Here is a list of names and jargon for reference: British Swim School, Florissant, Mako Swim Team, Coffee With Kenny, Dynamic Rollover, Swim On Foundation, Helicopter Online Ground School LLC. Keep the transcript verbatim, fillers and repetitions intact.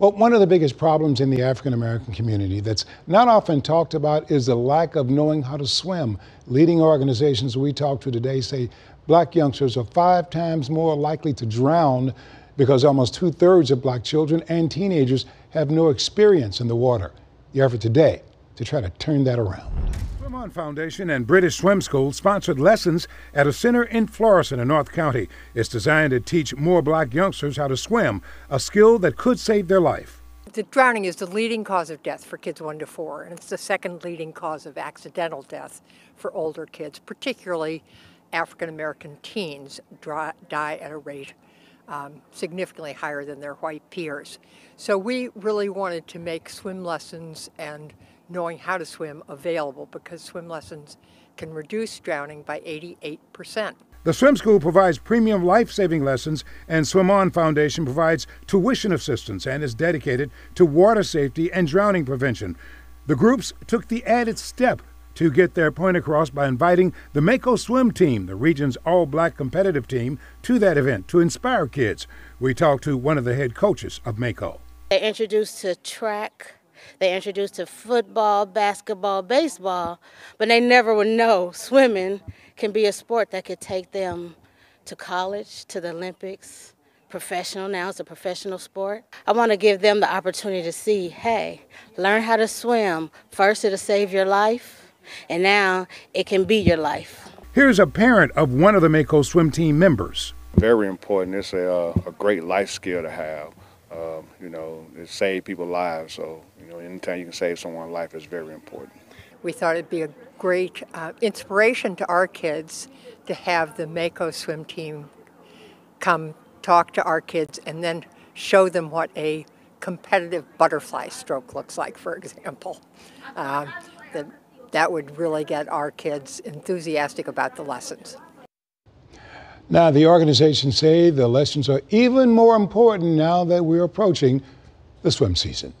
Well, one of the biggest problems in the African-American community that's not often talked about is the lack of knowing how to swim. Leading organizations we talk to today say black youngsters are five times more likely to drown because almost two-thirds of black children and teenagers have no experience in the water. The effort today to try to turn that around. Swim On Foundation and British Swim School sponsored lessons at a center in Florissant in North County. It's designed to teach more black youngsters how to swim, a skill that could save their life. The drowning is the leading cause of death for kids one to four, and it's the second leading cause of accidental death for older kids, particularly African-American teens dry, die at a rate um, significantly higher than their white peers. So we really wanted to make swim lessons and knowing how to swim available, because swim lessons can reduce drowning by eighty-eight percent. The swim school provides premium life-saving lessons, and Swim On Foundation provides tuition assistance and is dedicated to water safety and drowning prevention. The groups took the added step to get their point across by inviting the Mako Swim Team, the region's all-black competitive team, to that event to inspire kids. We talked to one of the head coaches of Mako. They introduced to track, they introduced to football, basketball, baseball, but they never would know swimming can be a sport that could take them to college, to the Olympics, professional. Now it's a professional sport. I want to give them the opportunity to see, hey, learn how to swim. First, it'll save your life, and now it can be your life. Here's a parent of one of the Mako Swim Team members. Very important. It's a, uh, a great life skill to have. Um, you know, it saved people's lives, so, you know, anytime you can save someone's life is very important. We thought it'd be a great uh, inspiration to our kids to have the Mako Swim Team come talk to our kids and then show them what a competitive butterfly stroke looks like, for example. Uh, that, that would really get our kids enthusiastic about the lessons. Now, the organizations say the lessons are even more important now that we're approaching the swim season.